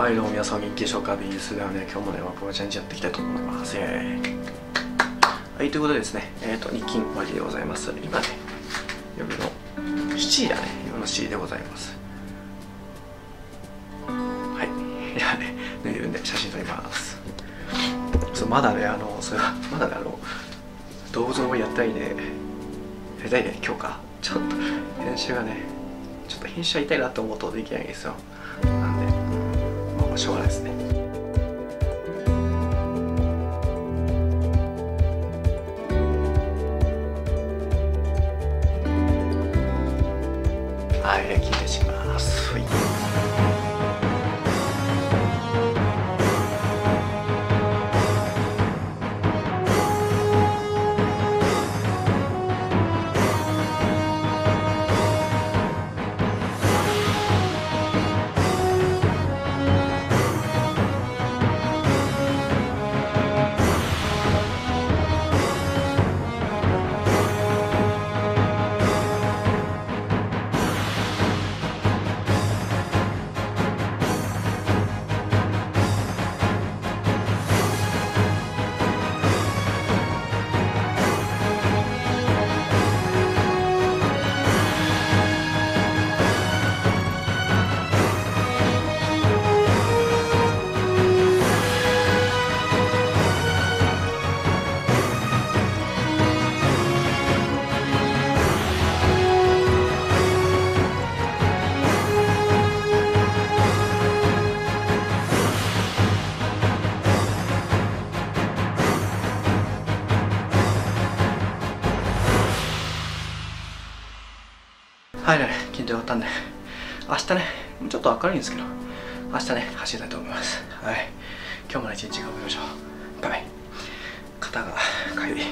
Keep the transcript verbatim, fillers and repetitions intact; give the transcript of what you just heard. はい、どうも皆さん、元気でしょうか。ビースだよね。今日もね、ワクワクチャレンジやっていきたいと思います。はい、ということでですね、えっ、ー、と、日勤終わりでございます。今ね、夜のしちじだね。夜のしちじでございます。はい、ではね、脱いでるんで写真撮ります。そう、まだね、あの、それは、まだね、あの、動物の森やったりね、やりたいね、今日か。ちょっと、編集がね、ちょっと編集は痛いなと思うとできないんですよ。しょうがないですね。はい、切ってします。はいね、近所終わったんで、明日ね、ちょっと明るいんですけど、明日ね、走りたいと思います。はい。今日もね、一日頑張りましょう。バイバイ。肩がかゆい。